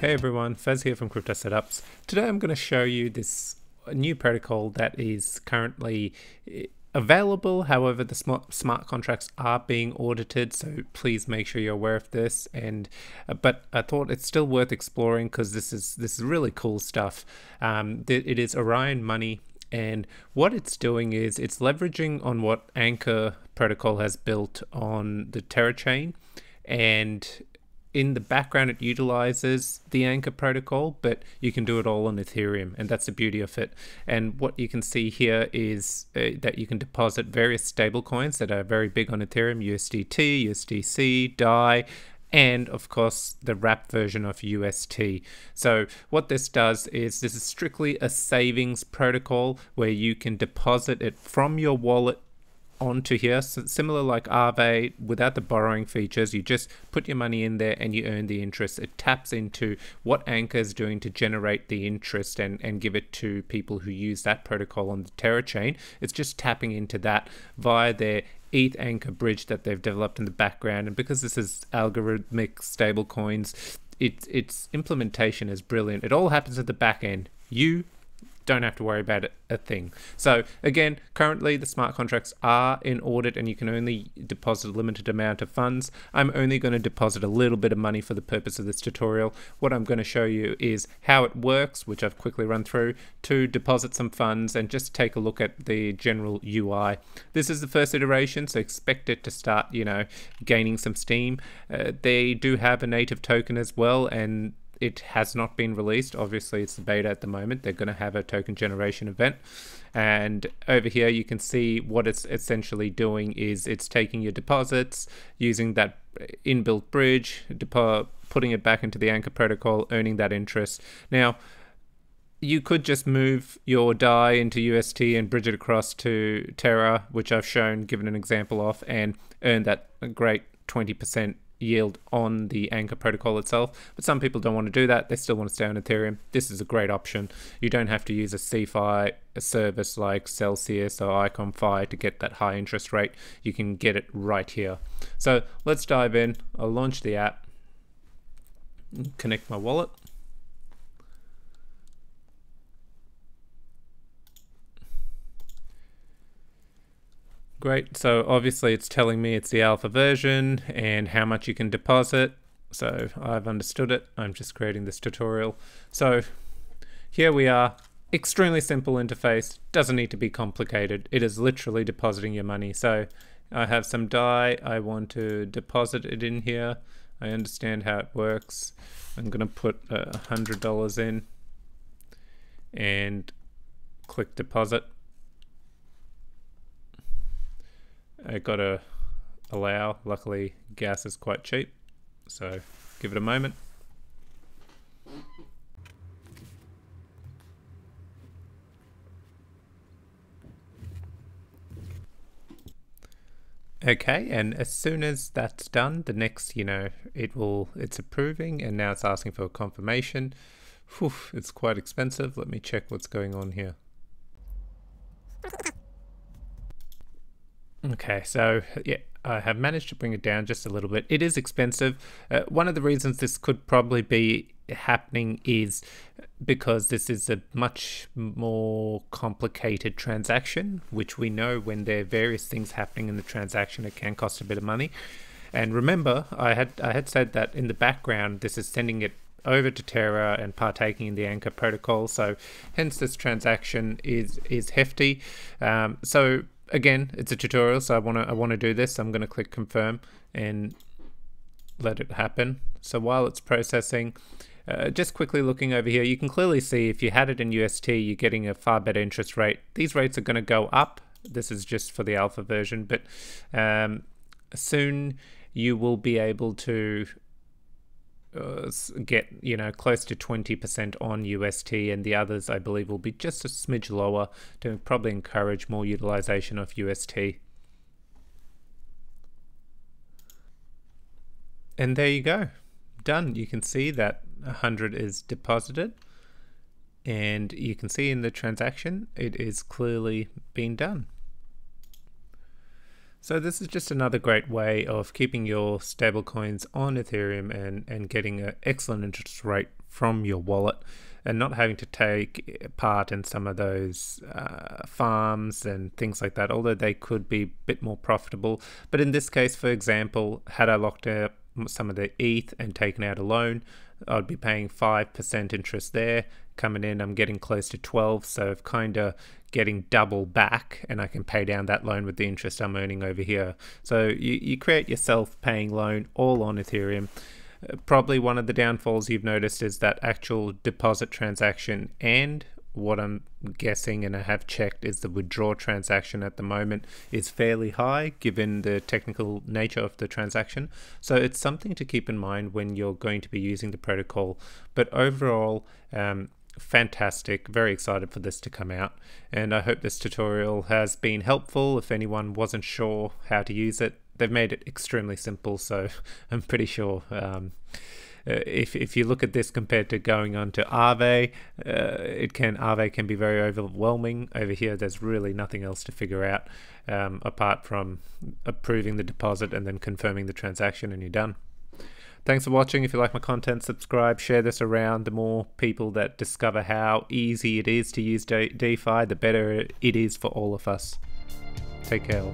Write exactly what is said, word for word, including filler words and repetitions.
Hey everyone, Faz here from Crypto Setups. Today I'm going to show you this new protocol that is currently available. However, the smart, smart contracts are being audited, so please make sure you're aware of this. And but I thought it's still worth exploring because this is this is really cool stuff. Um, it is Orion Money. And what it's doing is it's leveraging on what Anchor Protocol has built on the Terra chain, and in the background it utilizes the Anchor Protocol, but you can do it all on Ethereum, and that's the beauty of it. And what you can see here is uh, that you can deposit various stable coins that are very big on Ethereum: U S D T, U S D C, D A I, and of course the wrapped version of U S T. So what this does is this is strictly a savings protocol where you can deposit it from your wallet onto here, so similar like Aave, without the borrowing features. You just put your money in there and you earn the interest. It taps into what Anchor is doing to generate the interest and, and give it to people who use that protocol on the Terra chain. It's just tapping into that via their E T H Anchor bridge that they've developed in the background. And because this is algorithmic stable coins, it, its implementation is brilliant. It all happens at the back end. You don't have to worry about a thing. So again, currently the smart contracts are in audit and you can only deposit a limited amount of funds. I'm only going to deposit a little bit of money for the purpose of this tutorial. What I'm going to show you is how it works, which I've quickly run through, to deposit some funds and just take a look at the general U I. This is the first iteration, so expect it to start, you know, gaining some steam. Uh, they do have a native token as well, and it has not been released. Obviously it's the beta at the moment. They're going to have a token generation event, and over here you can see what it's essentially doing is it's taking your deposits, using that inbuilt bridge, putting it back into the Anchor protocol, earning that interest. Now you could just move your D A I into U S T and bridge it across to Terra, which I've shown, given an example of, and earn that great twenty percent yield on the Anchor protocol itself. But some people don't want to do that. They still want to stay on Ethereum. This is a great option. You don't have to use a CeFi a service like Celsius or IconFi to get that high interest rate. You can get it right here. So let's dive in. I'll launch the app, connect my wallet. Great, so obviously it's telling me it's the alpha version and how much you can deposit. So I've understood it. I'm just creating this tutorial. So here we are, extremely simple interface. Doesn't need to be complicated. It is literally depositing your money. So I have some D A I, I want to deposit it in here. I understand how it works. I'm gonna put one hundred dollars in and click deposit. I gotta allow. Luckily gas is quite cheap, so give it a moment. Okay, and as soon as that's done, the next, you know, it will, it's approving, and now it's asking for a confirmation. Whew, it's quite expensive. Let me check what's going on here. Okay, so yeah, I have managed to bring it down just a little bit. It is expensive. Uh, one of the reasons this could probably be happening is because this is a much more complicated transaction, which we know when there are various things happening in the transaction, it can cost a bit of money. And remember, I had I had said that in the background, this is sending it over to Terra and partaking in the Anchor protocol. So hence this transaction is, is hefty. Um, so again, it's a tutorial, so I want to I want to do this. I'm going to click confirm and let it happen. So while it's processing, uh, just quickly looking over here, you can clearly see if you had it in U S T, you're getting a far better interest rate. These rates are going to go up. This is just for the alpha version, but um, soon you will be able to Uh, get, you know, close to twenty percent on U S T, and the others I believe will be just a smidge lower to probably encourage more utilization of U S T. And there you go, done. You can see that one hundred is deposited, and you can see in the transaction it is clearly being done. So this is just another great way of keeping your stablecoins on Ethereum and, and getting an excellent interest rate from your wallet and not having to take part in some of those uh, farms and things like that, although they could be a bit more profitable. But in this case, for example, had I locked up some of the E T H and taken out a loan, I'd be paying five percent interest there. Coming in, I'm getting close to twelve, so I've kind of getting double back, and I can pay down that loan with the interest I'm earning over here. So you, you create your self-paying loan all on Ethereum. Probably one of the downfalls you've noticed is that actual deposit transaction, and what I'm guessing and I have checked is the withdraw transaction at the moment is fairly high given the technical nature of the transaction. So it's something to keep in mind when you're going to be using the protocol. But overall, um, fantastic, very excited for this to come out, and I hope this tutorial has been helpful. If anyone wasn't sure how to use it, they've made it extremely simple, so I'm pretty sure um, if, if you look at this compared to going on to Aave, uh, it can Aave can be very overwhelming. Over here there's really nothing else to figure out um, apart from approving the deposit and then confirming the transaction, and you're done. Thanks for watching. If you like my content, subscribe, share this around. The more people that discover how easy it is to use De- DeFi, the better it is for all of us. Take care.